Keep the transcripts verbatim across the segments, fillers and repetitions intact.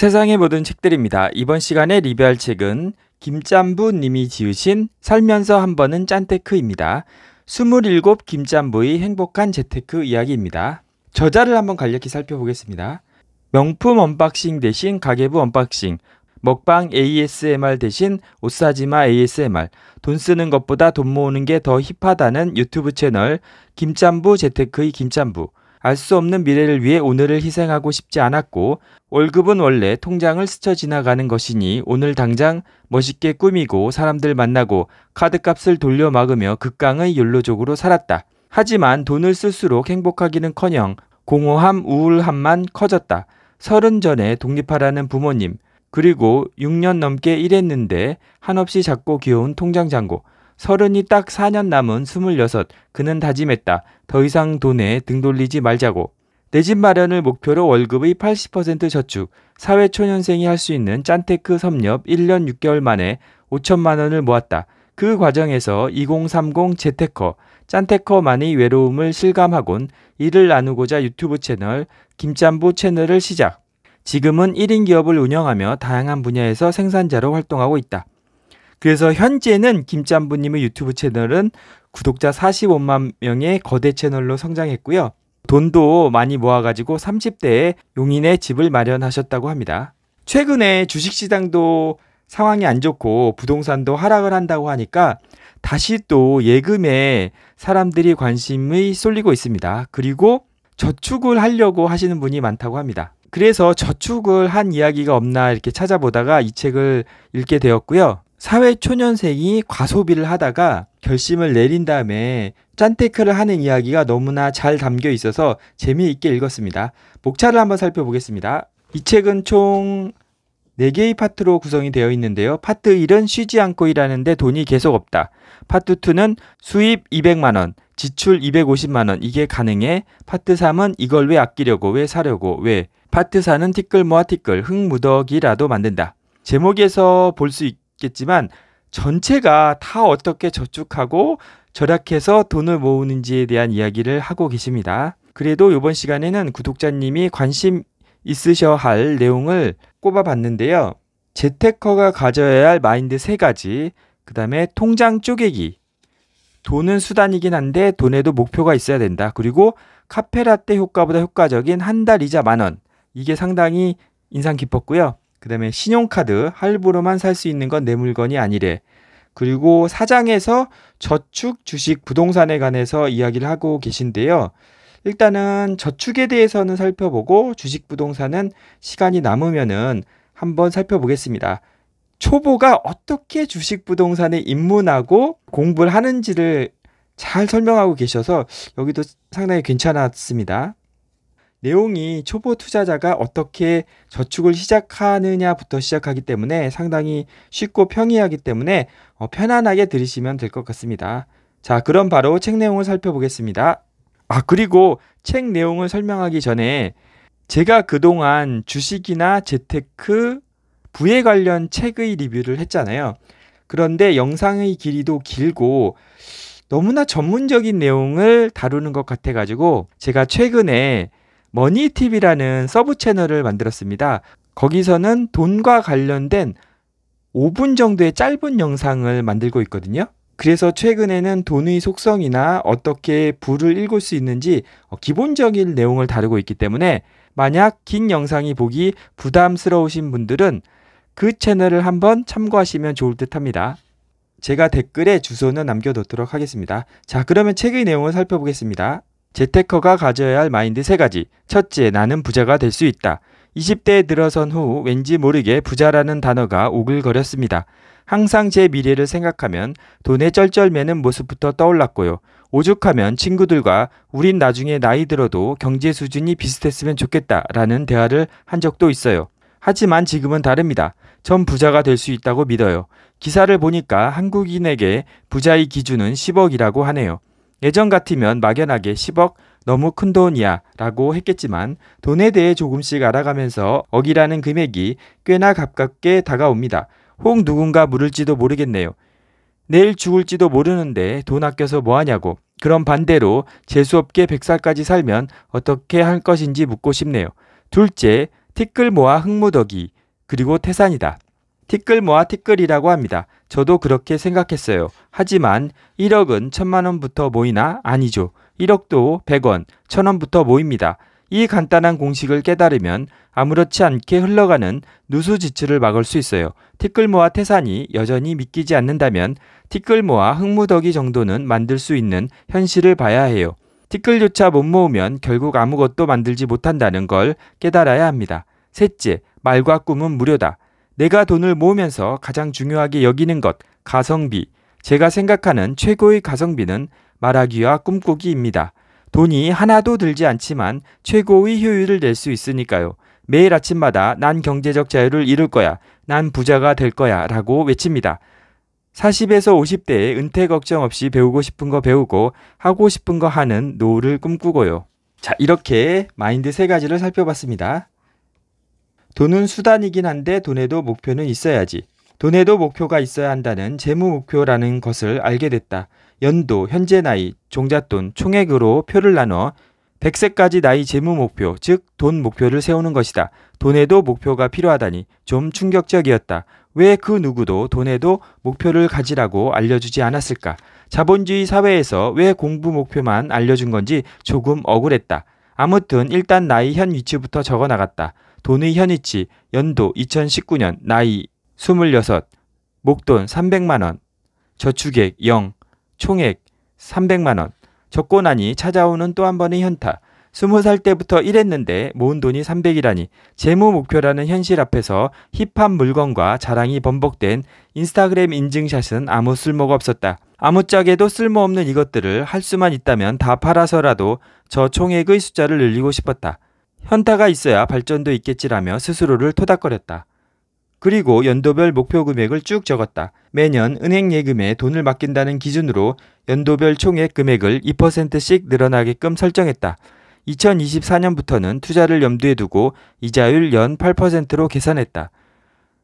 세상의 모든 책들입니다. 이번 시간에 리뷰할 책은 김짠부 님이 지으신 살면서 한 번은 짠테크입니다. 스물일곱 김짠부의 행복한 재테크 이야기입니다. 저자를 한번 간략히 살펴보겠습니다. 명품 언박싱 대신 가계부 언박싱, 먹방 에이에스엠알 대신 옷사지마 에이에스엠알, 돈 쓰는 것보다 돈 모으는 게 더 힙하다는 유튜브 채널 김짠부 재테크의 김짠부, 알 수 없는 미래를 위해 오늘을 희생하고 싶지 않았고 월급은 원래 통장을 스쳐 지나가는 것이니 오늘 당장 멋있게 꾸미고 사람들 만나고 카드값을 돌려 막으며 극강의 욜로족으로 살았다. 하지만 돈을 쓸수록 행복하기는커녕 공허함, 우울함만 커졌다. 서른 전에 독립하라는 부모님, 그리고 육 년 넘게 일했는데 한없이 작고 귀여운 통장 잔고, 서른이 딱 사 년 남은 스물여섯, 그는 다짐했다. 더 이상 돈에 등 돌리지 말자고. 내 집 마련을 목표로 월급의 팔십 퍼센트 저축, 사회초년생이 할 수 있는 짠테크 섭렵 일 년 육 개월 만에 오천만 원을 모았다. 그 과정에서 이공삼공 재테커, 짠테커만의 외로움을 실감하곤 이를 나누고자 유튜브 채널 김짠부 채널을 시작. 지금은 일 인 기업을 운영하며 다양한 분야에서 생산자로 활동하고 있다. 그래서 현재는 김짠부님의 유튜브 채널은 구독자 사십오만 명의 거대 채널로 성장했고요. 돈도 많이 모아가지고 삼십 대에 용인에 집을 마련하셨다고 합니다. 최근에 주식시장도 상황이 안 좋고 부동산도 하락을 한다고 하니까 다시 또 예금에 사람들이 관심이 쏠리고 있습니다. 그리고 저축을 하려고 하시는 분이 많다고 합니다. 그래서 저축을 한 이야기가 없나 이렇게 찾아보다가 이 책을 읽게 되었고요. 사회초년생이 과소비를 하다가 결심을 내린 다음에 짠테크를 하는 이야기가 너무나 잘 담겨 있어서 재미있게 읽었습니다. 목차를 한번 살펴보겠습니다. 이 책은 총 네 개의 파트로 구성이 되어 있는데요. 파트 일은 쉬지 않고 일하는데 돈이 계속 없다. 파트 이는 수입 이백만 원, 지출 이백오십만 원, 이게 가능해. 파트 삼은 이걸 왜 아끼려고, 왜 사려고, 왜. 파트 사는 티끌 모아 티끌, 흙무더기라도 만든다. 제목에서 볼 수 있게 겠지만 전체가 다 어떻게 저축하고 절약해서 돈을 모으는지에 대한 이야기를 하고 계십니다. 그래도 이번 시간에는 구독자님이 관심 있으셔야 할 내용을 꼽아봤는데요. 재테커가 가져야 할 마인드 세 가지, 그 다음에 통장 쪼개기, 돈은 수단이긴 한데 돈에도 목표가 있어야 된다. 그리고 카페라떼 효과보다 효과적인 한 달 이자 만 원, 이게 상당히 인상 깊었고요. 그 다음에 신용카드, 할부로만 살 수 있는 건 내 물건이 아니래. 그리고 사장에서 저축, 주식, 부동산에 관해서 이야기를 하고 계신데요. 일단은 저축에 대해서는 살펴보고 주식, 부동산은 시간이 남으면은 한번 살펴보겠습니다. 초보가 어떻게 주식, 부동산에 입문하고 공부를 하는지를 잘 설명하고 계셔서 여기도 상당히 괜찮았습니다. 내용이 초보 투자자가 어떻게 저축을 시작하느냐부터 시작하기 때문에 상당히 쉽고 평이하기 때문에 편안하게 들으시면 될 것 같습니다. 자, 그럼 바로 책 내용을 살펴보겠습니다. 아, 그리고 책 내용을 설명하기 전에 제가 그동안 주식이나 재테크, 부에 관련 책의 리뷰를 했잖아요. 그런데 영상의 길이도 길고 너무나 전문적인 내용을 다루는 것 같아가지고 제가 최근에 머니팁이라는 서브 채널을 만들었습니다. 거기서는 돈과 관련된 오 분 정도의 짧은 영상을 만들고 있거든요. 그래서 최근에는 돈의 속성이나 어떻게 부를 읽을 수 있는지 기본적인 내용을 다루고 있기 때문에 만약 긴 영상이 보기 부담스러우신 분들은 그 채널을 한번 참고하시면 좋을 듯 합니다. 제가 댓글에 주소는 남겨놓도록 하겠습니다. 자, 그러면 책의 내용을 살펴보겠습니다. 재테커가 가져야 할 마인드 세 가지. 첫째, 나는 부자가 될 수 있다. 이십 대에 들어선 후 왠지 모르게 부자라는 단어가 오글거렸습니다. 항상 제 미래를 생각하면 돈에 쩔쩔매는 모습부터 떠올랐고요. 오죽하면 친구들과 우린 나중에 나이 들어도 경제 수준이 비슷했으면 좋겠다라는 대화를 한 적도 있어요. 하지만 지금은 다릅니다. 전 부자가 될 수 있다고 믿어요. 기사를 보니까 한국인에게 부자의 기준은 십억이라고 하네요. 예전 같으면 막연하게 십억 너무 큰 돈이야 라고 했겠지만 돈에 대해 조금씩 알아가면서 억이라는 금액이 꽤나 가깝게 다가옵니다. 혹 누군가 물을지도 모르겠네요. 내일 죽을지도 모르는데 돈 아껴서 뭐하냐고. 그럼 반대로 재수없게 백 살까지 살면 어떻게 할 것인지 묻고 싶네요. 둘째, 티끌 모아 흙무더기, 그리고 태산이다. 티끌 모아 티끌이라고 합니다. 저도 그렇게 생각했어요. 하지만 일억은 천만 원부터 모이나? 아니죠. 일억도 백 원, 천 원부터 모입니다. 이 간단한 공식을 깨달으면 아무렇지 않게 흘러가는 누수지출을 막을 수 있어요. 티끌 모아 태산이 여전히 믿기지 않는다면 티끌 모아 흙무더기 정도는 만들 수 있는 현실을 봐야 해요. 티끌조차 못 모으면 결국 아무것도 만들지 못한다는 걸 깨달아야 합니다. 셋째, 말과 꿈은 무료다. 내가 돈을 모으면서 가장 중요하게 여기는 것, 가성비. 제가 생각하는 최고의 가성비는 말하기와 꿈꾸기입니다. 돈이 하나도 들지 않지만 최고의 효율을 낼 수 있으니까요. 매일 아침마다 난 경제적 자유를 이룰 거야, 난 부자가 될 거야 라고 외칩니다. 사십에서 오십 대에 은퇴 걱정 없이 배우고 싶은 거 배우고 하고 싶은 거 하는 노후를 꿈꾸고요. 자, 이렇게 마인드 세 가지를 살펴봤습니다. 돈은 수단이긴 한데 돈에도 목표는 있어야지. 돈에도 목표가 있어야 한다는 재무 목표라는 것을 알게 됐다. 연도, 현재 나이, 종잣돈, 총액으로 표를 나눠 백 세까지 나이 재무 목표, 즉 돈 목표를 세우는 것이다. 돈에도 목표가 필요하다니 좀 충격적이었다. 왜 그 누구도 돈에도 목표를 가지라고 알려주지 않았을까? 자본주의 사회에서 왜 공부 목표만 알려준 건지 조금 억울했다. 아무튼 일단 나이 현 위치부터 적어나갔다. 돈의 현 위치, 연도 이천십구 년, 나이 스물여섯, 목돈 삼백만 원, 저축액 영, 총액 삼백만 원, 적고 나니 찾아오는 또 한 번의 현타. 스무 살 때부터 일했는데 모은 돈이 삼백이라니. 재무 목표라는 현실 앞에서 힙한 물건과 자랑이 번복된 인스타그램 인증샷은 아무 쓸모가 없었다. 아무짝에도 쓸모없는 이것들을 할 수만 있다면 다 팔아서라도 저 총액의 숫자를 늘리고 싶었다. 현타가 있어야 발전도 있겠지라며 스스로를 토닥거렸다. 그리고 연도별 목표 금액을 쭉 적었다. 매년 은행 예금에 돈을 맡긴다는 기준으로 연도별 총액 금액을 이 퍼센트씩 늘어나게끔 설정했다. 이천이십사 년부터는 투자를 염두에 두고 이자율 연 팔 퍼센트로 계산했다.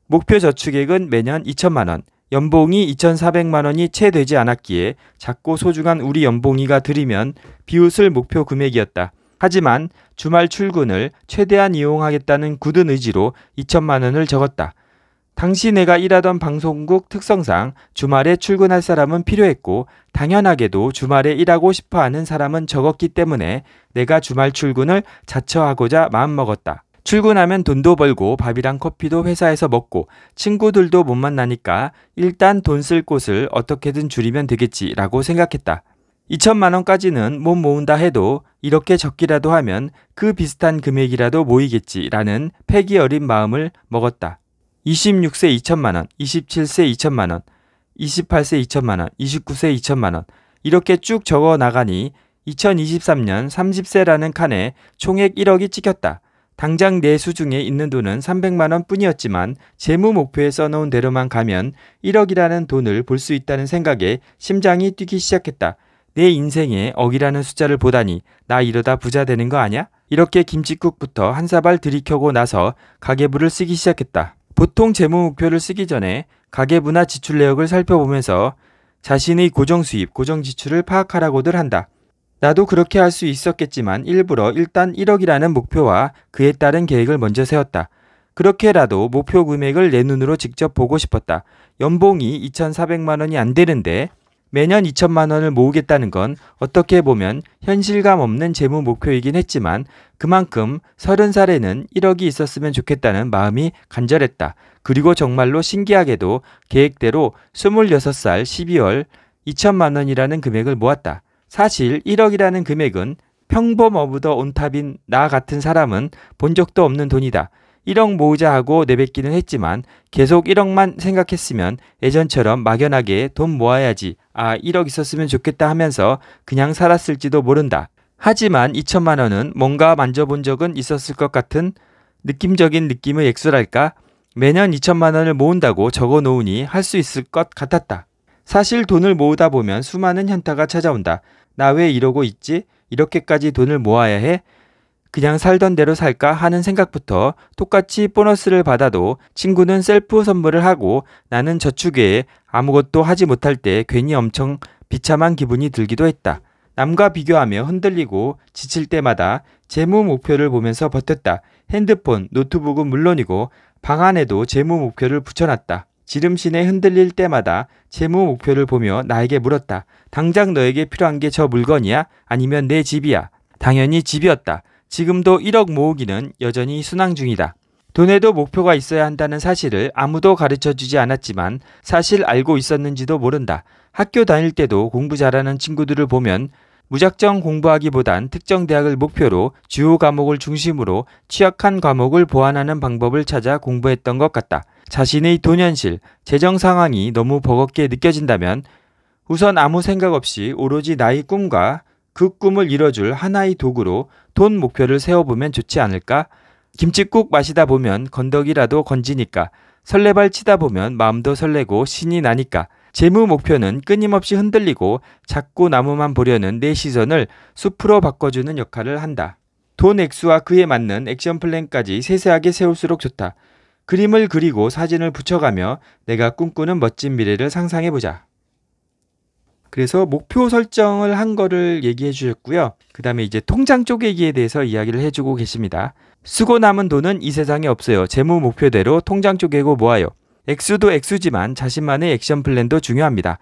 목표 저축액은 매년 이천만 원, 연봉이 이천사백만 원이 채 되지 않았기에 작고 소중한 우리 연봉이가 들이면 비웃을 목표 금액이었다. 하지만 주말 출근을 최대한 이용하겠다는 굳은 의지로 이천만 원을 적었다. 당시 내가 일하던 방송국 특성상 주말에 출근할 사람은 필요했고 당연하게도 주말에 일하고 싶어하는 사람은 적었기 때문에 내가 주말 출근을 자처하고자 마음먹었다. 출근하면 돈도 벌고 밥이랑 커피도 회사에서 먹고 친구들도 못 만나니까 일단 돈 쓸 곳을 어떻게든 줄이면 되겠지라고 생각했다. 이천만 원까지는 못 모은다 해도 이렇게 적기라도 하면 그 비슷한 금액이라도 모이겠지라는 패기 어린 마음을 먹었다. 이십육 세 이천만 원, 이십칠 세 이천만 원, 이십팔 세 이천만 원, 이십구 세 이천만 원 이렇게 쭉 적어 나가니 이천이십삼 년 삼십 세라는 칸에 총액 일억이 찍혔다. 당장 내 수중에 있는 돈은 삼백만 원 뿐이었지만 재무 목표에 써놓은 대로만 가면 일억이라는 돈을 볼 수 있다는 생각에 심장이 뛰기 시작했다. 내 인생에 억이라는 숫자를 보다니 나 이러다 부자 되는 거 아냐? 이렇게 김칫국부터 한 사발 들이켜고 나서 가계부를 쓰기 시작했다. 보통 재무 목표를 쓰기 전에 가계부나 지출 내역을 살펴보면서 자신의 고정수입, 고정지출을 파악하라고들 한다. 나도 그렇게 할 수 있었겠지만 일부러 일단 일억이라는 목표와 그에 따른 계획을 먼저 세웠다. 그렇게라도 목표 금액을 내 눈으로 직접 보고 싶었다. 연봉이 이천사백만 원이 안 되는데 매년 이천만 원을 모으겠다는 건 어떻게 보면 현실감 없는 재무 목표이긴 했지만 그만큼 서른 살에는 일억이 있었으면 좋겠다는 마음이 간절했다. 그리고 정말로 신기하게도 계획대로 스물여섯 살 십이월 이천만 원이라는 금액을 모았다. 사실 일억이라는 금액은 평범 어부더 온탑인 나 같은 사람은 본 적도 없는 돈이다. 일억 모으자 하고 내뱉기는 했지만 계속 일억만 생각했으면 예전처럼 막연하게 돈 모아야지, 아 일억 있었으면 좋겠다 하면서 그냥 살았을지도 모른다. 하지만 이천만 원은 뭔가 만져본 적은 있었을 것 같은 느낌적인 느낌의 액수랄까? 매년 이천만 원을 모은다고 적어놓으니 할 수 있을 것 같았다. 사실 돈을 모으다 보면 수많은 현타가 찾아온다. 나 왜 이러고 있지? 이렇게까지 돈을 모아야 해? 그냥 살던 대로 살까 하는 생각부터 똑같이 보너스를 받아도 친구는 셀프 선물을 하고 나는 저축에 아무것도 하지 못할 때 괜히 엄청 비참한 기분이 들기도 했다. 남과 비교하며 흔들리고 지칠 때마다 재무 목표를 보면서 버텼다. 핸드폰, 노트북은 물론이고 방 안에도 재무 목표를 붙여놨다. 지름신에 흔들릴 때마다 재무 목표를 보며 나에게 물었다. 당장 너에게 필요한 게 저 물건이야? 아니면 내 집이야? 당연히 집이었다. 지금도 일억 모으기는 여전히 순항 중이다. 돈에도 목표가 있어야 한다는 사실을 아무도 가르쳐주지 않았지만 사실 알고 있었는지도 모른다. 학교 다닐 때도 공부 잘하는 친구들을 보면 무작정 공부하기보단 특정 대학을 목표로 주요 과목을 중심으로 취약한 과목을 보완하는 방법을 찾아 공부했던 것 같다. 자신의 돈 현실, 재정 상황이 너무 버겁게 느껴진다면 우선 아무 생각 없이 오로지 나의 꿈과 그 꿈을 이뤄줄 하나의 도구로 돈 목표를 세워보면 좋지 않을까? 김칫국 마시다 보면 건더기라도 건지니까, 설레발 치다 보면 마음도 설레고 신이 나니까, 재무 목표는 끊임없이 흔들리고 자꾸 나무만 보려는 내 시선을 숲으로 바꿔주는 역할을 한다. 돈 액수와 그에 맞는 액션 플랜까지 세세하게 세울수록 좋다. 그림을 그리고 사진을 붙여가며 내가 꿈꾸는 멋진 미래를 상상해보자. 그래서 목표 설정을 한 거를 얘기해 주셨고요. 그 다음에 이제 통장 쪼개기에 대해서 이야기를 해주고 계십니다. 쓰고 남은 돈은 이 세상에 없어요. 재무 목표대로 통장 쪼개고 모아요. 액수도 액수지만 자신만의 액션 플랜도 중요합니다.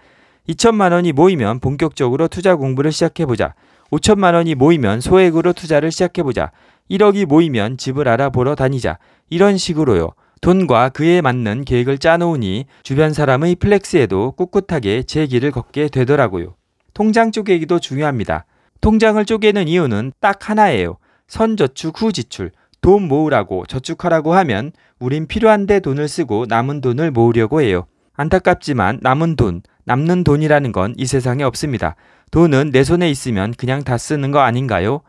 이천만 원이 모이면 본격적으로 투자 공부를 시작해보자. 오천만 원이 모이면 소액으로 투자를 시작해보자. 일억이 모이면 집을 알아보러 다니자. 이런 식으로요. 돈과 그에 맞는 계획을 짜놓으니 주변 사람의 플렉스에도 꿋꿋하게 제 길을 걷게 되더라고요. 통장 쪼개기도 중요합니다. 통장을 쪼개는 이유는 딱 하나예요. 선저축 후 지출. 돈 모으라고 저축하라고 하면 우린 필요한데 돈을 쓰고 남은 돈을 모으려고 해요. 안타깝지만 남은 돈, 남는 돈이라는 건 이 세상에 없습니다. 돈은 내 손에 있으면 그냥 다 쓰는 거 아닌가요?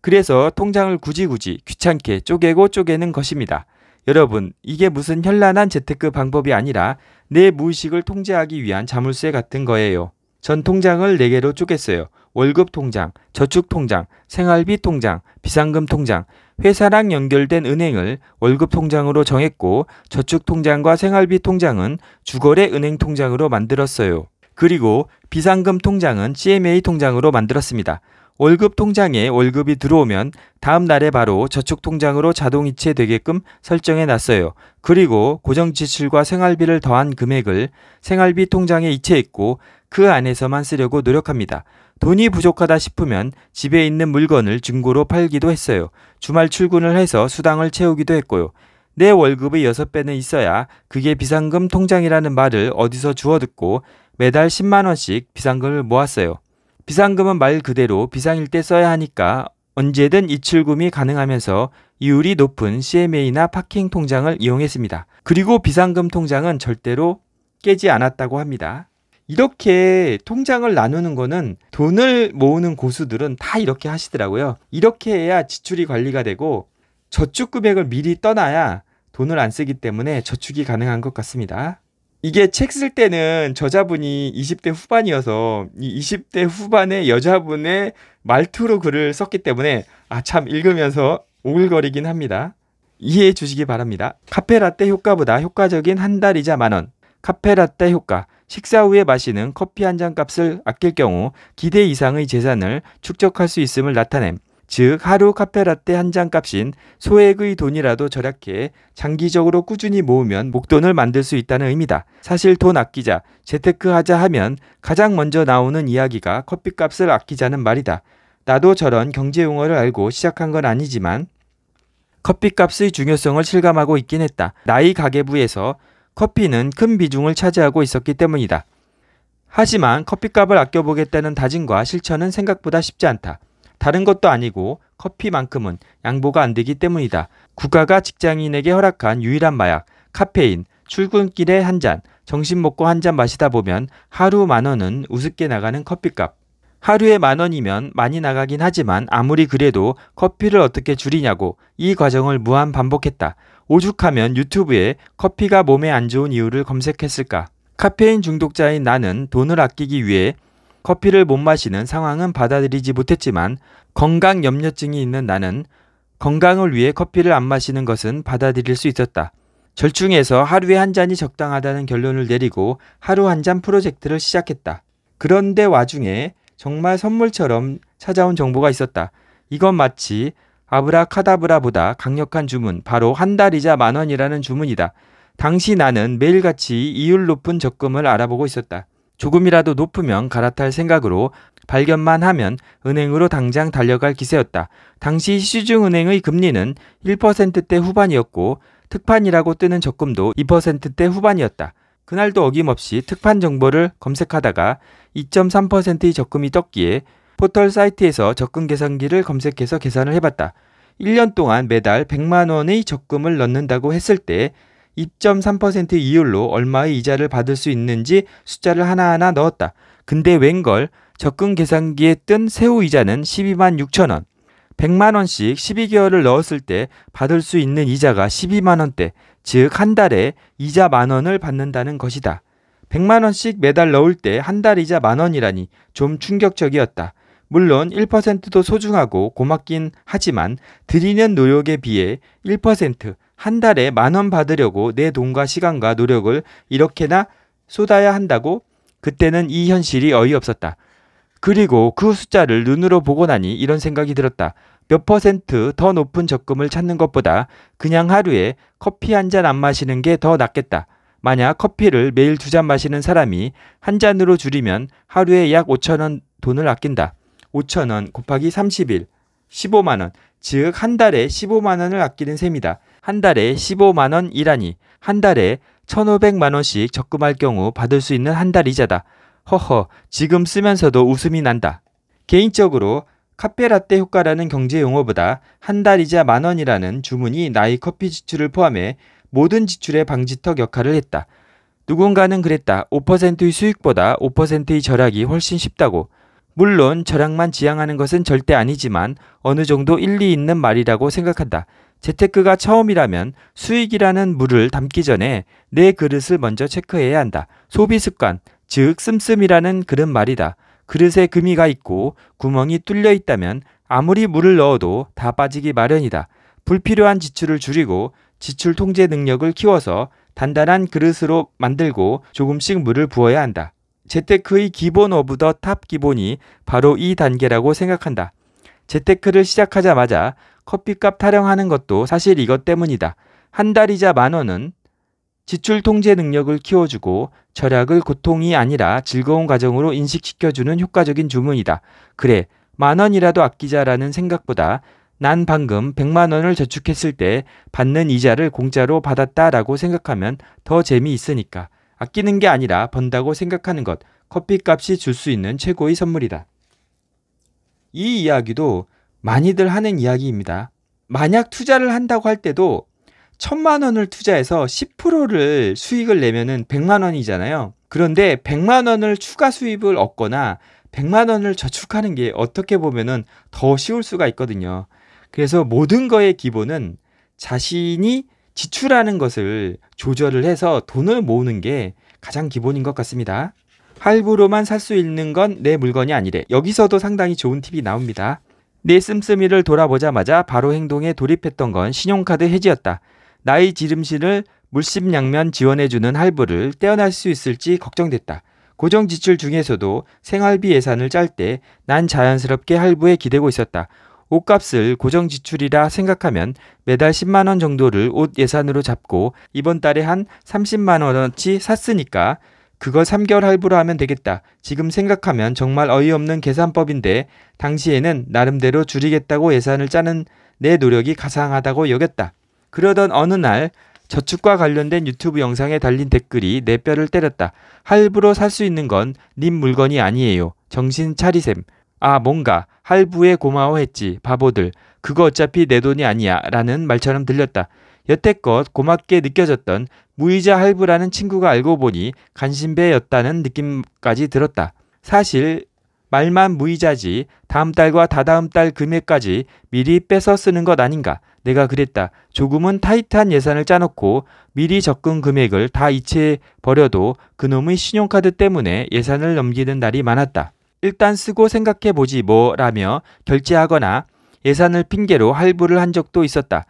그래서 통장을 굳이 굳이 귀찮게 쪼개고 쪼개는 것입니다. 여러분, 이게 무슨 현란한 재테크 방법이 아니라 내 무의식을 통제하기 위한 자물쇠 같은 거예요. 전 통장을 네 개로 쪼갰어요. 월급 통장, 저축 통장, 생활비 통장, 비상금 통장, 회사랑 연결된 은행을 월급 통장으로 정했고 저축 통장과 생활비 통장은 주거래 은행 통장으로 만들었어요. 그리고 비상금 통장은 씨엠에이 통장으로 만들었습니다. 월급 통장에 월급이 들어오면 다음 날에 바로 저축 통장으로 자동이체 되게끔 설정해 놨어요. 그리고 고정 지출과 생활비를 더한 금액을 생활비 통장에 이체했고 그 안에서만 쓰려고 노력합니다. 돈이 부족하다 싶으면 집에 있는 물건을 중고로 팔기도 했어요. 주말 출근을 해서 수당을 채우기도 했고요. 내 월급의 여섯 배는 있어야 그게 비상금 통장이라는 말을 어디서 주워 듣고 매달 십만 원씩 비상금을 모았어요. 비상금은 말 그대로 비상일 때 써야 하니까 언제든 이출금이 가능하면서 이율이 높은 씨엠에이나 파킹 통장을 이용했습니다. 그리고 비상금 통장은 절대로 깨지 않았다고 합니다. 이렇게 통장을 나누는 거는 돈을 모으는 고수들은 다 이렇게 하시더라고요. 이렇게 해야 지출이 관리가 되고 저축 금액을 미리 떠나야 돈을 안 쓰기 때문에 저축이 가능한 것 같습니다. 이게 책 쓸 때는 저자분이 이십 대 후반이어서 이 이십 대 후반의 여자분의 말투로 글을 썼기 때문에 아 참 읽으면서 오글거리긴 합니다. 이해해 주시기 바랍니다. 카페라떼 효과보다 효과적인 한 달이자 만원. 카페라떼 효과. 식사 후에 마시는 커피 한 잔 값을 아낄 경우 기대 이상의 재산을 축적할 수 있음을 나타냄. 즉 하루 카페라떼 한 잔 값인 소액의 돈이라도 절약해 장기적으로 꾸준히 모으면 목돈을 만들 수 있다는 의미다. 사실 돈 아끼자, 재테크하자 하면 가장 먼저 나오는 이야기가 커피값을 아끼자는 말이다. 나도 저런 경제 용어를 알고 시작한 건 아니지만 커피값의 중요성을 실감하고 있긴 했다. 나의 가계부에서 커피는 큰 비중을 차지하고 있었기 때문이다. 하지만 커피값을 아껴보겠다는 다짐과 실천은 생각보다 쉽지 않다. 다른 것도 아니고 커피만큼은 양보가 안 되기 때문이다. 국가가 직장인에게 허락한 유일한 마약, 카페인, 출근길에 한 잔, 점심 먹고 한 잔 마시다 보면 하루 만 원은 우습게 나가는 커피값. 하루에 만 원이면 많이 나가긴 하지만 아무리 그래도 커피를 어떻게 줄이냐고 이 과정을 무한 반복했다. 오죽하면 유튜브에 커피가 몸에 안 좋은 이유를 검색했을까. 카페인 중독자인 나는 돈을 아끼기 위해 커피를 못 마시는 상황은 받아들이지 못했지만 건강 염려증이 있는 나는 건강을 위해 커피를 안 마시는 것은 받아들일 수 있었다. 절충해서 하루에 한 잔이 적당하다는 결론을 내리고 하루 한 잔 프로젝트를 시작했다. 그런데 와중에 정말 선물처럼 찾아온 정보가 있었다. 이건 마치 아브라카다브라보다 강력한 주문, 바로 한 달이자 만 원이라는 주문이다. 당시 나는 매일같이 이율 높은 적금을 알아보고 있었다. 조금이라도 높으면 갈아탈 생각으로 발견만 하면 은행으로 당장 달려갈 기세였다. 당시 시중은행의 금리는 일 퍼센트대 후반이었고 특판이라고 뜨는 적금도 이 퍼센트대 후반이었다. 그날도 어김없이 특판 정보를 검색하다가 이 점 삼 퍼센트의 적금이 떴기에 포털 사이트에서 적금 계산기를 검색해서 계산을 해봤다. 일 년 동안 매달 백만 원의 적금을 넣는다고 했을 때 이 점 삼 퍼센트 이율로 얼마의 이자를 받을 수 있는지 숫자를 하나하나 넣었다. 근데 웬걸 적금 계산기에 뜬 세후 이자는 십이만 육천 원. 백만 원씩 십이 개월을 넣었을 때 받을 수 있는 이자가 십이만 원대, 즉 한 달에 이자 만 원을 받는다는 것이다. 백만 원씩 매달 넣을 때 한 달 이자 만 원이라니 좀 충격적이었다. 물론 일 퍼센트도 소중하고 고맙긴 하지만 들이는 노력에 비해 일 퍼센트, 한 달에 만 원 받으려고 내 돈과 시간과 노력을 이렇게나 쏟아야 한다고? 그때는 이 현실이 어이없었다. 그리고 그 숫자를 눈으로 보고 나니 이런 생각이 들었다. 몇 퍼센트 더 높은 적금을 찾는 것보다 그냥 하루에 커피 한 잔 안 마시는 게 더 낫겠다. 만약 커피를 매일 두 잔 마시는 사람이 한 잔으로 줄이면 하루에 약 오천 원 돈을 아낀다. 오천 원 곱하기 삼십일, 십오만 원, 즉 한 달에 십오만 원을 아끼는 셈이다. 한 달에 십오만 원이라니 한 달에 천오백만 원씩 적금할 경우 받을 수 있는 한 달 이자다. 허허, 지금 쓰면서도 웃음이 난다. 개인적으로 카페라떼 효과라는 경제 용어보다 한 달 이자 만 원이라는 주문이 나의 커피 지출을 포함해 모든 지출의 방지턱 역할을 했다. 누군가는 그랬다. 오 퍼센트의 수익보다 오 퍼센트의 절약이 훨씬 쉽다고. 물론 절약만 지향하는 것은 절대 아니지만 어느 정도 일리 있는 말이라고 생각한다. 재테크가 처음이라면 수익이라는 물을 담기 전에 내 그릇을 먼저 체크해야 한다. 소비 습관, 즉 씀씀이라는 그런 말이다. 그릇에 금이가 있고 구멍이 뚫려 있다면 아무리 물을 넣어도 다 빠지기 마련이다. 불필요한 지출을 줄이고 지출 통제 능력을 키워서 단단한 그릇으로 만들고 조금씩 물을 부어야 한다. 재테크의 기본 오브 더 탑 기본이 바로 이 단계라고 생각한다. 재테크를 시작하자마자 커피값 타령하는 것도 사실 이것 때문이다. 한 달이자 만 원은 지출 통제 능력을 키워주고 절약을 고통이 아니라 즐거운 과정으로 인식시켜주는 효과적인 주문이다. 그래, 만 원이라도 아끼자라는 생각보다 난 방금 백만 원을 저축했을 때 받는 이자를 공짜로 받았다라고 생각하면 더 재미있으니까. 아끼는 게 아니라 번다고 생각하는 것, 커피값이 줄 수 있는 최고의 선물이다. 이 이야기도 많이들 하는 이야기입니다. 만약 투자를 한다고 할 때도 천만 원을 투자해서 십 퍼센트를 수익을 내면은 백만 원이잖아요. 그런데 백만 원을 추가 수입을 얻거나 백만 원을 저축하는 게 어떻게 보면은 더 쉬울 수가 있거든요. 그래서 모든 거의 기본은 자신이 지출하는 것을 조절을 해서 돈을 모으는 게 가장 기본인 것 같습니다. 할부로만 살 수 있는 건 내 물건이 아니래. 여기서도 상당히 좋은 팁이 나옵니다. 내 씀씀이를 돌아보자마자 바로 행동에 돌입했던 건 신용카드 해지였다. 나의 지름신을 물심양면 지원해주는 할부를 떼어낼 수 있을지 걱정됐다. 고정지출 중에서도 생활비 예산을 짤 때 난 자연스럽게 할부에 기대고 있었다. 옷값을 고정지출이라 생각하면 매달 십만 원 정도를 옷 예산으로 잡고 이번 달에 한 삼십만 원어치 샀으니까 그걸 삼 개월 할부로 하면 되겠다. 지금 생각하면 정말 어이없는 계산법인데 당시에는 나름대로 줄이겠다고 예산을 짜는 내 노력이 가상하다고 여겼다. 그러던 어느 날 저축과 관련된 유튜브 영상에 달린 댓글이 내 뼈를 때렸다. 할부로 살 수 있는 건 님 물건이 아니에요. 정신 차리셈. 아, 뭔가 할부에 고마워했지. 바보들. 그거 어차피 내 돈이 아니야. 라는 말처럼 들렸다. 여태껏 고맙게 느껴졌던 무이자 할부라는 친구가 알고 보니 간신배였다는 느낌까지 들었다. 사실 말만 무이자지 다음 달과 다다음 달 금액까지 미리 빼서 쓰는 것 아닌가. 내가 그랬다. 조금은 타이트한 예산을 짜놓고 미리 적금 금액을 다 이체해버려도 그놈의 신용카드 때문에 예산을 넘기는 날이 많았다. 일단 쓰고 생각해보지 뭐 라며 결제하거나 예산을 핑계로 할부를 한 적도 있었다.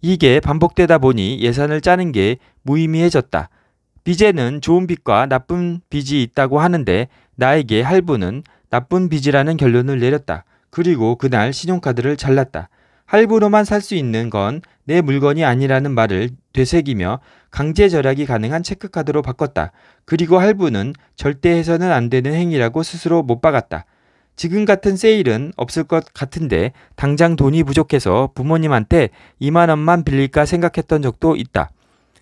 이게 반복되다 보니 예산을 짜는 게 무의미해졌다. 빚에는 좋은 빚과 나쁜 빚이 있다고 하는데 나에게 할부는 나쁜 빚이라는 결론을 내렸다. 그리고 그날 신용카드를 잘랐다. 할부로만 살 수 있는 건 내 물건이 아니라는 말을 되새기며 강제 절약이 가능한 체크카드로 바꿨다. 그리고 할부는 절대 해서는 안 되는 행위라고 스스로 못 박았다. 지금 같은 세일은 없을 것 같은데 당장 돈이 부족해서 부모님한테 이만 원만 빌릴까 생각했던 적도 있다.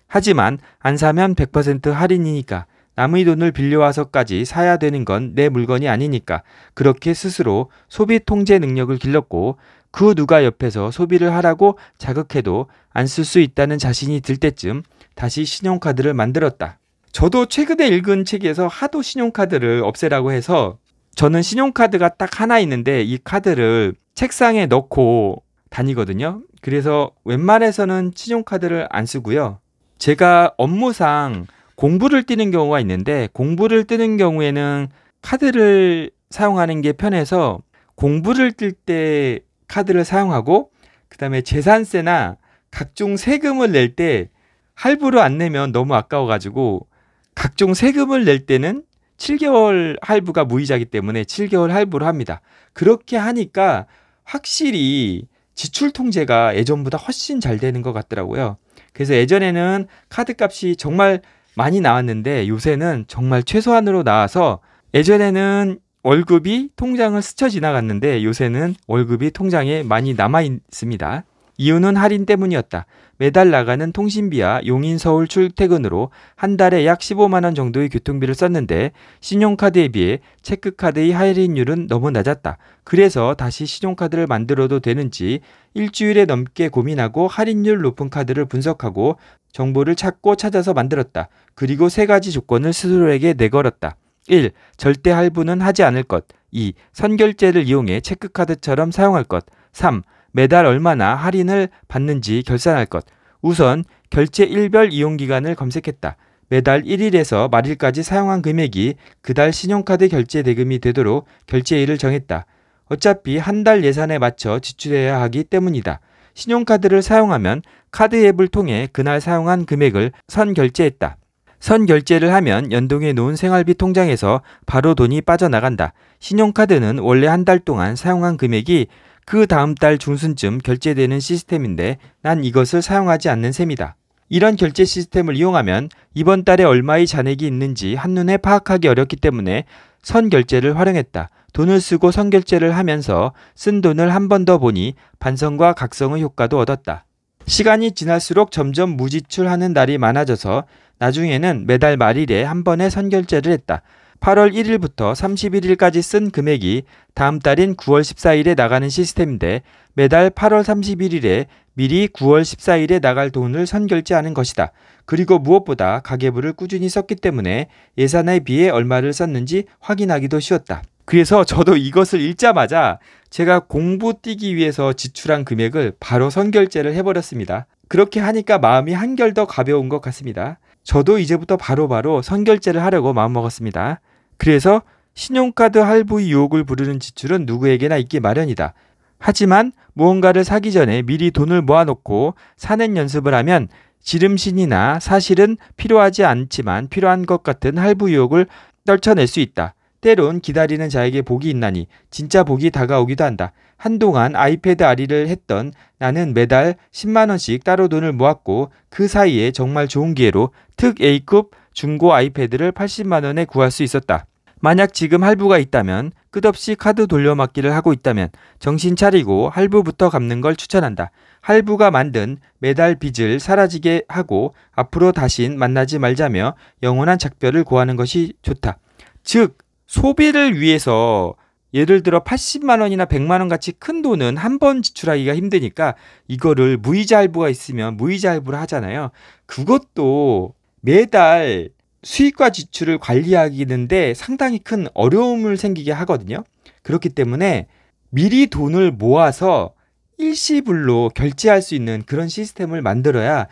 하지만 안 사면 백 퍼센트 할인이니까 남의 돈을 빌려와서까지 사야 되는 건 내 물건이 아니니까 그렇게 스스로 소비 통제 능력을 길렀고 그 누가 옆에서 소비를 하라고 자극해도 안 쓸 수 있다는 자신이 들 때쯤 다시 신용카드를 만들었다. 저도 최근에 읽은 책에서 하도 신용카드를 없애라고 해서 저는 신용카드가 딱 하나 있는데 이 카드를 책상에 넣고 다니거든요. 그래서 웬만해서는 신용카드를 안 쓰고요. 제가 업무상 공부를 뛰는 경우가 있는데 공부를 뛰는 경우에는 카드를 사용하는 게 편해서 공부를 뛸 때 카드를 사용하고 그 다음에 재산세나 각종 세금을 낼 때 할부로 안 내면 너무 아까워가지고 각종 세금을 낼 때는 칠 개월 할부가 무이자기 때문에 칠 개월 할부를 합니다. 그렇게 하니까 확실히 지출 통제가 예전보다 훨씬 잘 되는 것 같더라고요. 그래서 예전에는 카드값이 정말 많이 나왔는데 요새는 정말 최소한으로 나와서 예전에는 월급이 통장을 스쳐 지나갔는데 요새는 월급이 통장에 많이 남아 있습니다. 이유는 할인 때문이었다. 매달 나가는 통신비와 용인 서울 출퇴근으로 한 달에 약 십오만 원 정도의 교통비를 썼는데 신용카드에 비해 체크카드의 할인율은 너무 낮았다. 그래서 다시 신용카드를 만들어도 되는지 일주일에 넘게 고민하고 할인율 높은 카드를 분석하고 정보를 찾고 찾아서 만들었다. 그리고 세 가지 조건을 스스로에게 내걸었다. 일. 절대 할부는 하지 않을 것. 이. 선결제를 이용해 체크카드처럼 사용할 것. 삼. 매달 얼마나 할인을 받는지 결산할 것. 우선 결제 일별 이용기간을 검색했다. 매달 일 일에서 말일까지 사용한 금액이 그달 신용카드 결제 대금이 되도록 결제일을 정했다. 어차피 한 달 예산에 맞춰 지출해야 하기 때문이다. 신용카드를 사용하면 카드 앱을 통해 그날 사용한 금액을 선결제했다. 선결제를 하면 연동해 놓은 생활비 통장에서 바로 돈이 빠져나간다. 신용카드는 원래 한 달 동안 사용한 금액이 그 다음 달 중순쯤 결제되는 시스템인데 난 이것을 사용하지 않는 셈이다. 이런 결제 시스템을 이용하면 이번 달에 얼마의 잔액이 있는지 한눈에 파악하기 어렵기 때문에 선결제를 활용했다. 돈을 쓰고 선결제를 하면서 쓴 돈을 한 번 더 보니 반성과 각성의 효과도 얻었다. 시간이 지날수록 점점 무지출하는 날이 많아져서 나중에는 매달 말일에 한 번에 선결제를 했다. 팔월 일 일부터 삼십일 일까지 쓴 금액이 다음 달인 구월 십사 일에 나가는 시스템인데 매달 팔월 삼십일 일에 미리 구월 십사 일에 나갈 돈을 선결제하는 것이다. 그리고 무엇보다 가계부를 꾸준히 썼기 때문에 예산에 비해 얼마를 썼는지 확인하기도 쉬웠다. 그래서 저도 이것을 읽자마자 제가 공부 뛰기 위해서 지출한 금액을 바로 선결제를 해버렸습니다. 그렇게 하니까 마음이 한결 더 가벼운 것 같습니다. 저도 이제부터 바로바로 선결제를 하려고 마음먹었습니다. 그래서 신용카드 할부의 유혹을 부르는 지출은 누구에게나 있기 마련이다. 하지만 무언가를 사기 전에 미리 돈을 모아놓고 사는 연습을 하면 지름신이나 사실은 필요하지 않지만 필요한 것 같은 할부 유혹을 떨쳐낼 수 있다. 때론 기다리는 자에게 복이 있나니 진짜 복이 다가오기도 한다. 한동안 아이패드 아리를 했던 나는 매달 십만 원씩 따로 돈을 모았고 그 사이에 정말 좋은 기회로 특 A급 중고 아이패드를 팔십만 원에 구할 수 있었다. 만약 지금 할부가 있다면 끝없이 카드 돌려막기를 하고 있다면 정신 차리고 할부부터 갚는 걸 추천한다. 할부가 만든 매달 빚을 사라지게 하고 앞으로 다신 만나지 말자며 영원한 작별을 고하는 것이 좋다. 즉 소비를 위해서 예를 들어 팔십만 원이나 백만 원 같이 큰 돈은 한 번 지출하기가 힘드니까 이거를 무이자 할부가 있으면 무이자 할부를 하잖아요. 그것도 매달 수익과 지출을 관리하기는데 상당히 큰 어려움을 생기게 하거든요. 그렇기 때문에 미리 돈을 모아서 일시불로 결제할 수 있는 그런 시스템을 만들어야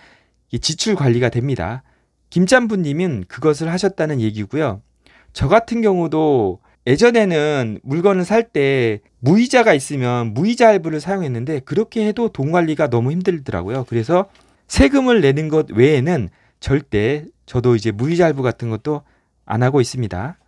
지출 관리가 됩니다. 김짠부님은 그것을 하셨다는 얘기고요. 저 같은 경우도 예전에는 물건을 살 때 무이자가 있으면 무이자 할부를 사용했는데 그렇게 해도 돈 관리가 너무 힘들더라고요. 그래서 세금을 내는 것 외에는 절대 저도 이제 무이자 할부 같은 것도 안 하고 있습니다.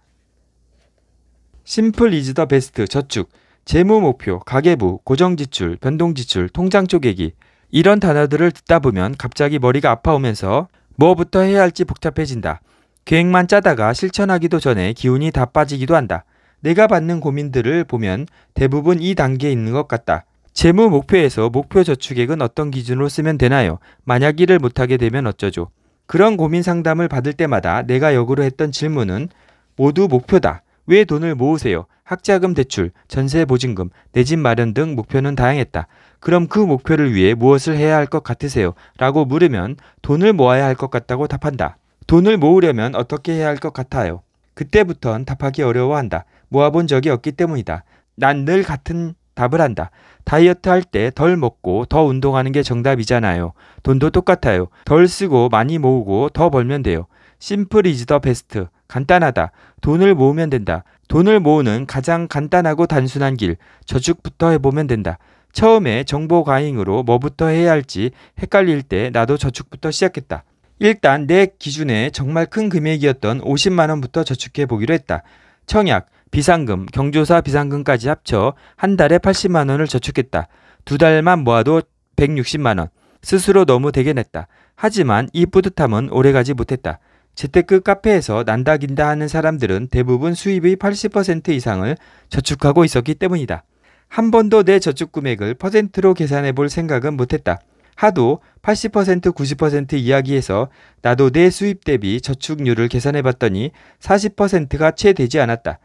심플 이즈 더 베스트 저축. 재무 목표, 가계부, 고정지출, 변동지출, 통장 쪼개기 이런 단어들을 듣다 보면 갑자기 머리가 아파오면서 뭐부터 해야 할지 복잡해진다. 계획만 짜다가 실천하기도 전에 기운이 다 빠지기도 한다. 내가 받는 고민들을 보면 대부분 이 단계에 있는 것 같다. 재무 목표에서 목표 저축액은 어떤 기준으로 쓰면 되나요? 만약 일을 못하게 되면 어쩌죠? 그런 고민 상담을 받을 때마다 내가 역으로 했던 질문은 모두 목표다. 왜 돈을 모으세요? 학자금 대출, 전세 보증금, 내 집 마련 등 목표는 다양했다. 그럼 그 목표를 위해 무엇을 해야 할 것 같으세요? 라고 물으면 돈을 모아야 할 것 같다고 답한다. 돈을 모으려면 어떻게 해야 할 것 같아요? 그때부턴 답하기 어려워한다. 모아본 적이 없기 때문이다. 난 늘 같은 답을 한다. 다이어트 할 때 덜 먹고 더 운동하는 게 정답이잖아요. 돈도 똑같아요. 덜 쓰고 많이 모으고 더 벌면 돼요. 심플 이즈 더 베스트. 간단하다. 돈을 모으면 된다. 돈을 모으는 가장 간단하고 단순한 길. 저축부터 해보면 된다. 처음에 정보 과잉으로 뭐부터 해야 할지 헷갈릴 때 나도 저축부터 시작했다. 일단 내 기준에 정말 큰 금액이었던 오십만 원부터 저축해 보기로 했다. 청약, 비상금, 경조사 비상금까지 합쳐 한 달에 팔십만 원을 저축했다. 두 달만 모아도 백육십만 원. 스스로 너무 되게 냈다. 하지만 이 뿌듯함은 오래가지 못했다. 재테크 카페에서 난다 긴다 하는 사람들은 대부분 수입의 팔십 퍼센트 이상을 저축하고 있었기 때문이다. 한 번도 내 저축 금액을 퍼센트로 계산해 볼 생각은 못했다. 하도 팔십 퍼센트, 구십 퍼센트 이야기해서 나도 내 수입 대비 저축률을 계산해 봤더니 사십 퍼센트가 채 되지 않았다.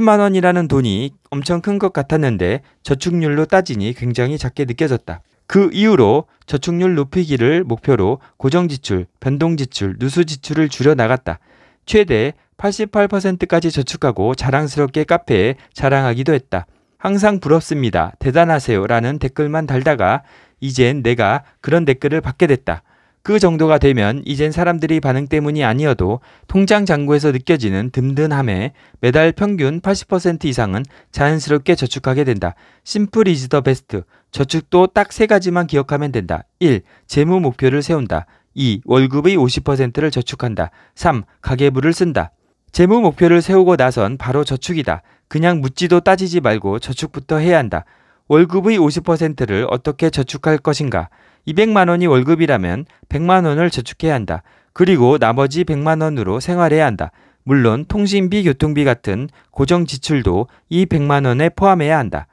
팔십만 원이라는 돈이 엄청 큰 것 같았는데 저축률로 따지니 굉장히 작게 느껴졌다. 그 이후로 저축률 높이기를 목표로 고정지출, 변동지출, 누수지출을 줄여나갔다. 최대 팔십팔 퍼센트까지 저축하고 자랑스럽게 카페에 자랑하기도 했다. 항상 부럽습니다. 대단하세요. 라는 댓글만 달다가 이젠 내가 그런 댓글을 받게 됐다. 그 정도가 되면 이젠 사람들이 반응 때문이 아니어도 통장 잔고에서 느껴지는 든든함에 매달 평균 팔십 퍼센트 이상은 자연스럽게 저축하게 된다. 심플 이즈 더 베스트. 저축도 딱 세 가지만 기억하면 된다. 일. 재무 목표를 세운다. 이. 월급의 오십 퍼센트를 저축한다. 삼. 가계부를 쓴다. 재무 목표를 세우고 나선 바로 저축이다. 그냥 묻지도 따지지 말고 저축부터 해야 한다. 월급의 오십 퍼센트를 어떻게 저축할 것인가? 이백만 원이 월급이라면 백만 원을 저축해야 한다. 그리고 나머지 백만 원으로 생활해야 한다. 물론 통신비, 교통비 같은 고정지출도 이 백만 원에 포함해야 한다.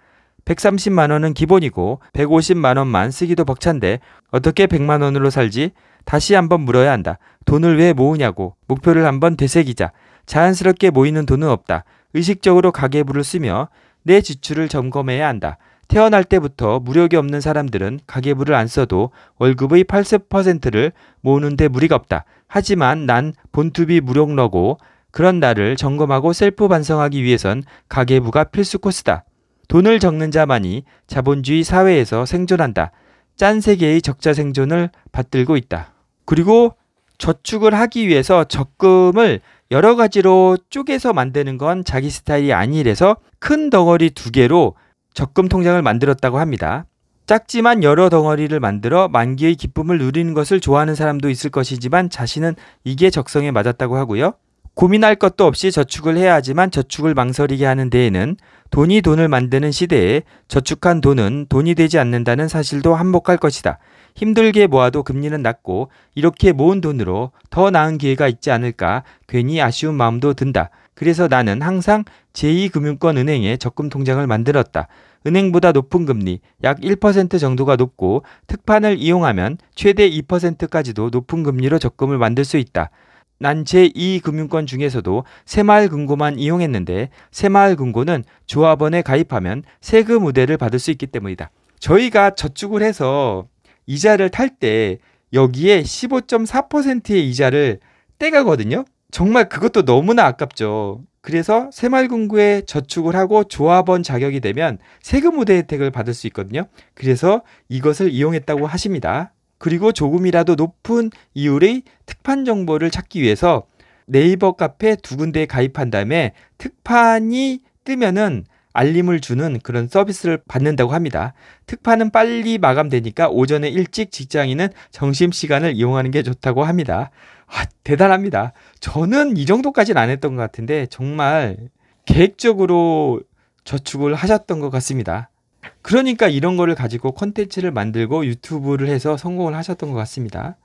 백삼십만 원은 기본이고 백오십만 원만 쓰기도 벅찬데 어떻게 백만 원으로 살지? 다시 한번 물어야 한다. 돈을 왜 모으냐고. 목표를 한번 되새기자. 자연스럽게 모이는 돈은 없다. 의식적으로 가계부를 쓰며 내 지출을 점검해야 한다. 태어날 때부터 무력이 없는 사람들은 가계부를 안 써도 월급의 팔십 퍼센트를 모으는데 무리가 없다. 하지만 난 본투비 무력러고 그런 나를 점검하고 셀프 반성하기 위해선 가계부가 필수 코스다. 돈을 적는 자만이 자본주의 사회에서 생존한다. 짠 세계의 적자 생존을 받들고 있다. 그리고 저축을 하기 위해서 적금을 여러 가지로 쪼개서 만드는 건 자기 스타일이 아니래서 큰 덩어리 두 개로 적금 통장을 만들었다고 합니다. 작지만 여러 덩어리를 만들어 만기의 기쁨을 누리는 것을 좋아하는 사람도 있을 것이지만 자신은 이게 적성에 맞았다고 하고요. 고민할 것도 없이 저축을 해야 하지만 저축을 망설이게 하는 데에는 돈이 돈을 만드는 시대에 저축한 돈은 돈이 되지 않는다는 사실도 한몫할 것이다. 힘들게 모아도 금리는 낮고 이렇게 모은 돈으로 더 나은 기회가 있지 않을까 괜히 아쉬운 마음도 든다. 그래서 나는 항상 제이 금융권 은행에 적금 통장을 만들었다. 은행보다 높은 금리, 약 일 퍼센트 정도가 높고 특판을 이용하면 최대 이 퍼센트까지도 높은 금리로 적금을 만들 수 있다. 난 제이 금융권 중에서도 새마을금고만 이용했는데 새마을금고는 조합원에 가입하면 세금 우대를 받을 수 있기 때문이다. 저희가 저축을 해서 이자를 탈 때 여기에 십오 점 사 퍼센트의 이자를 떼가거든요. 정말 그것도 너무나 아깝죠. 그래서 새마을금고에 저축을 하고 조합원 자격이 되면 세금 우대 혜택을 받을 수 있거든요. 그래서 이것을 이용했다고 하십니다. 그리고 조금이라도 높은 이율의 특판 정보를 찾기 위해서 네이버 카페 두 군데에 가입한 다음에 특판이 뜨면은 알림을 주는 그런 서비스를 받는다고 합니다. 특판은 빨리 마감되니까 오전에 일찍 직장인은 점심시간을 이용하는 게 좋다고 합니다. 아, 대단합니다. 저는 이 정도까지는 안 했던 것 같은데 정말 계획적으로 저축을 하셨던 것 같습니다. 그러니까 이런 거를 가지고 콘텐츠를 만들고 유튜브를 해서 성공을 하셨던 것 같습니다.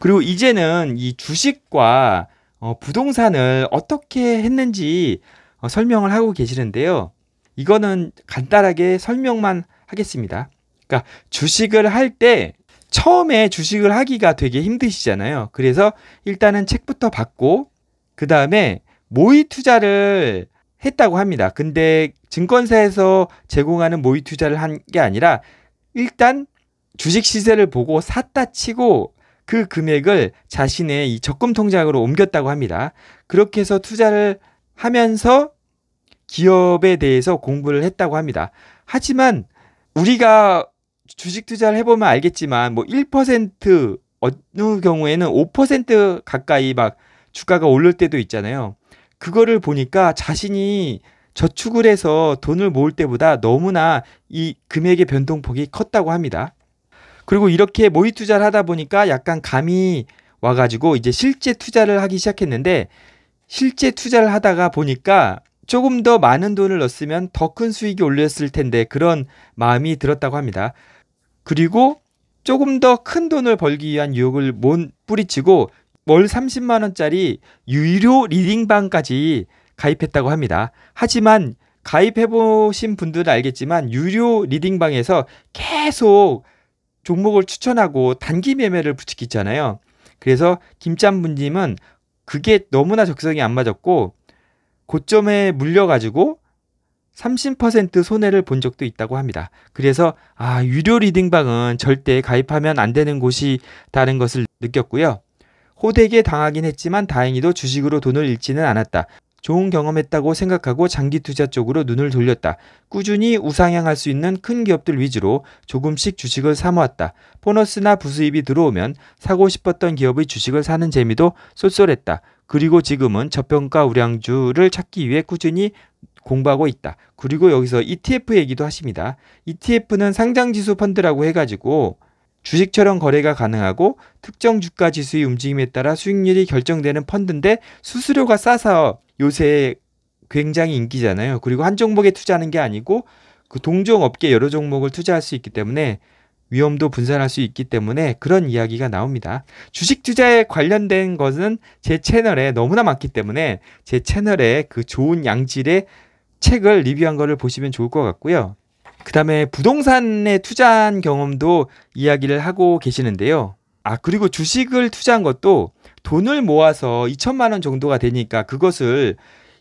그리고 이제는 이 주식과 어, 부동산을 어떻게 했는지 어, 설명을 하고 계시는데요. 이거는 간단하게 설명만 하겠습니다. 그러니까 주식을 할 때 처음에 주식을 하기가 되게 힘드시잖아요. 그래서 일단은 책부터 받고 그 다음에 모의 투자를 했다고 합니다. 근데 증권사에서 제공하는 모의 투자를 한 게 아니라 일단 주식 시세를 보고 샀다 치고 그 금액을 자신의 이 적금 통장으로 옮겼다고 합니다. 그렇게 해서 투자를 하면서 기업에 대해서 공부를 했다고 합니다. 하지만 우리가 주식 투자를 해보면 알겠지만 뭐 일 퍼센트 어느 경우에는 오 퍼센트 가까이 막 주가가 오를 때도 있잖아요. 그거를 보니까 자신이 저축을 해서 돈을 모을 때보다 너무나 이 금액의 변동폭이 컸다고 합니다. 그리고 이렇게 모의 투자를 하다 보니까 약간 감이 와가지고 이제 실제 투자를 하기 시작했는데 실제 투자를 하다가 보니까 조금 더 많은 돈을 넣었으면 더 큰 수익이 올렸을 텐데 그런 마음이 들었다고 합니다. 그리고 조금 더 큰 돈을 벌기 위한 유혹을 못 뿌리치고 월 삼십만 원짜리 유료 리딩방까지 가입했다고 합니다. 하지만 가입해보신 분들은 알겠지만 유료 리딩방에서 계속 종목을 추천하고 단기 매매를 부추기잖아요. 그래서 김짠부님은 그게 너무나 적성이 안 맞았고 고점에 물려가지고 삼십 퍼센트 손해를 본 적도 있다고 합니다. 그래서 아, 유료 리딩방은 절대 가입하면 안 되는 곳이라는 것을 느꼈고요. 호되게 당하긴 했지만 다행히도 주식으로 돈을 잃지는 않았다. 좋은 경험했다고 생각하고 장기 투자 쪽으로 눈을 돌렸다. 꾸준히 우상향할 수 있는 큰 기업들 위주로 조금씩 주식을 사모았다. 보너스나 부수입이 들어오면 사고 싶었던 기업의 주식을 사는 재미도 쏠쏠했다. 그리고 지금은 저평가 우량주를 찾기 위해 꾸준히 공부하고 있다. 그리고 여기서 이티에프 얘기도 하십니다. 이티에프는 상장지수 펀드라고 해가지고 주식처럼 거래가 가능하고 특정 주가 지수의 움직임에 따라 수익률이 결정되는 펀드인데 수수료가 싸서 요새 굉장히 인기잖아요. 그리고 한 종목에 투자하는 게 아니고 그 동종 업계 여러 종목을 투자할 수 있기 때문에 위험도 분산할 수 있기 때문에 그런 이야기가 나옵니다. 주식 투자에 관련된 것은 제 채널에 너무나 많기 때문에 제 채널에 그 좋은 양질의 책을 리뷰한 거를 보시면 좋을 것 같고요. 그 다음에 부동산에 투자한 경험도 이야기를 하고 계시는데요. 아, 그리고 주식을 투자한 것도 돈을 모아서 이천만 원 정도가 되니까 그것을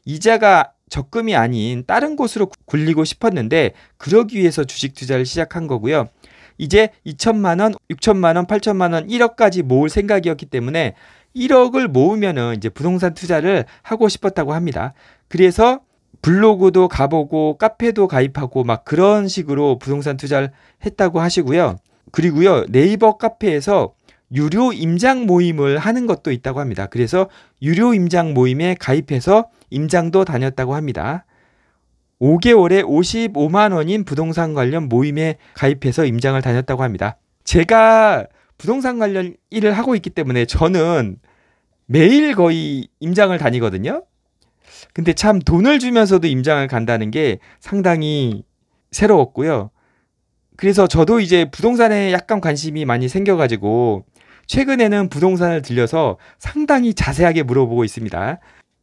이자가 적금이 아닌 다른 곳으로 굴리고 싶었는데 그러기 위해서 주식 투자를 시작한 거고요. 이제 이천만 원, 육천만 원, 팔천만 원, 일억까지 모을 생각이었기 때문에 일억을 모으면은 이제 부동산 투자를 하고 싶었다고 합니다. 그래서 블로그도 가보고 카페도 가입하고 막 그런 식으로 부동산 투자를 했다고 하시고요. 그리고요, 네이버 카페에서 유료 임장 모임을 하는 것도 있다고 합니다. 그래서 유료 임장 모임에 가입해서 임장도 다녔다고 합니다. 오 개월에 오십오만 원인 부동산 관련 모임에 가입해서 임장을 다녔다고 합니다. 제가 부동산 관련 일을 하고 있기 때문에 저는 매일 거의 임장을 다니거든요. 근데 참 돈을 주면서도 임장을 간다는 게 상당히 새로웠고요. 그래서 저도 이제 부동산에 약간 관심이 많이 생겨가지고 최근에는 부동산을 들려서 상당히 자세하게 물어보고 있습니다.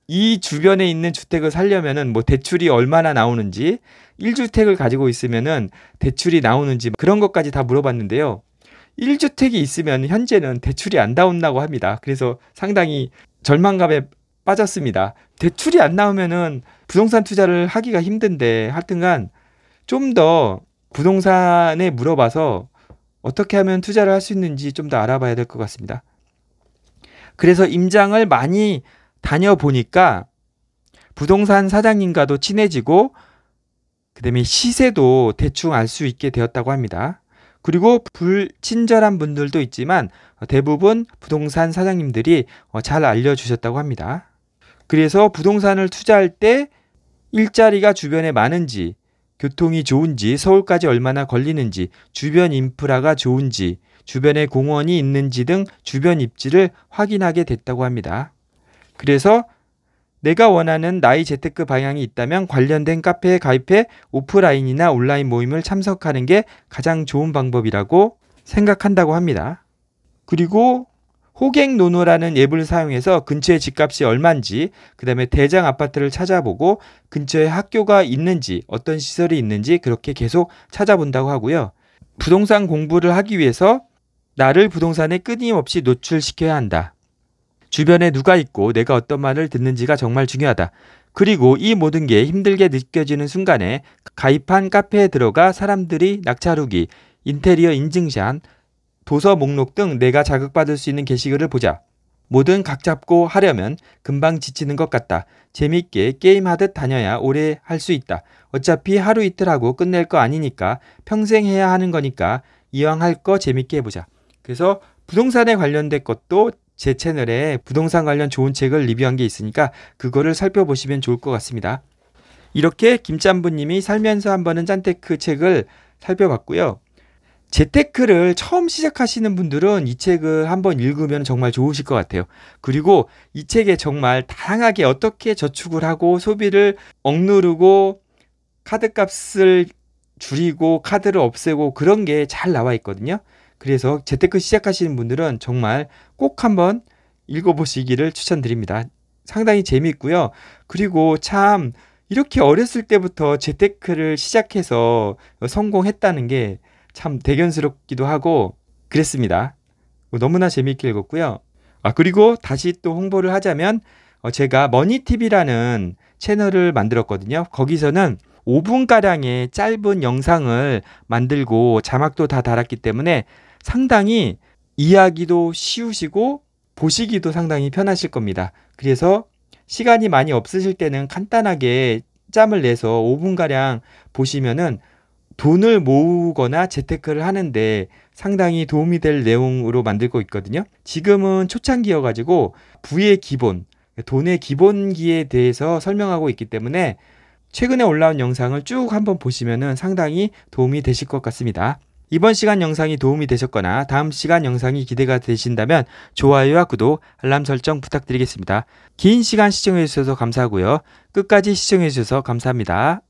이 주변에 있는 주택을 살려면은 뭐 대출이 얼마나 나오는지, 일 주택을 가지고 있으면은 대출이 나오는지 그런 것까지 다 물어봤는데요. 일 주택이 있으면 현재는 대출이 안 나온다고 합니다. 그래서 상당히 절망감에 빠졌습니다. 대출이 안 나오면은 부동산 투자를 하기가 힘든데 하여튼간 좀 더 부동산에 물어봐서 어떻게 하면 투자를 할 수 있는지 좀 더 알아봐야 될 것 같습니다. 그래서 임장을 많이 다녀보니까 부동산 사장님과도 친해지고 그다음에 시세도 대충 알 수 있게 되었다고 합니다. 그리고 불친절한 분들도 있지만 대부분 부동산 사장님들이 잘 알려주셨다고 합니다. 그래서 부동산을 투자할 때 일자리가 주변에 많은지, 교통이 좋은지, 서울까지 얼마나 걸리는지, 주변 인프라가 좋은지, 주변에 공원이 있는지 등 주변 입지를 확인하게 됐다고 합니다. 그래서 내가 원하는 나의 재테크 방향이 있다면 관련된 카페에 가입해 오프라인이나 온라인 모임을 참석하는 게 가장 좋은 방법이라고 생각한다고 합니다. 그리고 호객노노라는 앱을 사용해서 근처의 집값이 얼마인지, 그 다음에 대장 아파트를 찾아보고 근처에 학교가 있는지, 어떤 시설이 있는지 그렇게 계속 찾아본다고 하고요. 부동산 공부를 하기 위해서 나를 부동산에 끊임없이 노출시켜야 한다. 주변에 누가 있고 내가 어떤 말을 듣는지가 정말 중요하다. 그리고 이 모든 게 힘들게 느껴지는 순간에 가입한 카페에 들어가 사람들이 낙차루기, 인테리어 인증샷, 도서 목록 등 내가 자극받을 수 있는 게시글을 보자. 뭐든 각 잡고 하려면 금방 지치는 것 같다. 재밌게 게임하듯 다녀야 오래 할 수 있다. 어차피 하루 이틀 하고 끝낼 거 아니니까 평생 해야 하는 거니까 이왕 할 거 재밌게 해보자. 그래서 부동산에 관련된 것도 제 채널에 부동산 관련 좋은 책을 리뷰한 게 있으니까 그거를 살펴보시면 좋을 것 같습니다. 이렇게 김짠부님이 살면서 한 번은 짠테크 책을 살펴봤고요. 재테크를 처음 시작하시는 분들은 이 책을 한번 읽으면 정말 좋으실 것 같아요. 그리고 이 책에 정말 다양하게 어떻게 저축을 하고 소비를 억누르고 카드값을 줄이고 카드를 없애고 그런 게 잘 나와 있거든요. 그래서 재테크 시작하시는 분들은 정말 꼭 한번 읽어보시기를 추천드립니다. 상당히 재미있고요. 그리고 참 이렇게 어렸을 때부터 재테크를 시작해서 성공했다는 게 참 대견스럽기도 하고 그랬습니다. 너무나 재미있게 읽었고요. 아 그리고 다시 또 홍보를 하자면 제가 머니티비라는 채널을 만들었거든요. 거기서는 오 분가량의 짧은 영상을 만들고 자막도 다 달았기 때문에 상당히 이해하기도 쉬우시고 보시기도 상당히 편하실 겁니다. 그래서 시간이 많이 없으실 때는 간단하게 짬을 내서 오 분가량 보시면은 돈을 모으거나 재테크를 하는데 상당히 도움이 될 내용으로 만들고 있거든요. 지금은 초창기여가지고 부의 기본, 돈의 기본기에 대해서 설명하고 있기 때문에 최근에 올라온 영상을 쭉 한번 보시면은 상당히 도움이 되실 것 같습니다. 이번 시간 영상이 도움이 되셨거나 다음 시간 영상이 기대가 되신다면 좋아요와 구독, 알람 설정 부탁드리겠습니다. 긴 시간 시청해주셔서 감사하고요. 끝까지 시청해주셔서 감사합니다.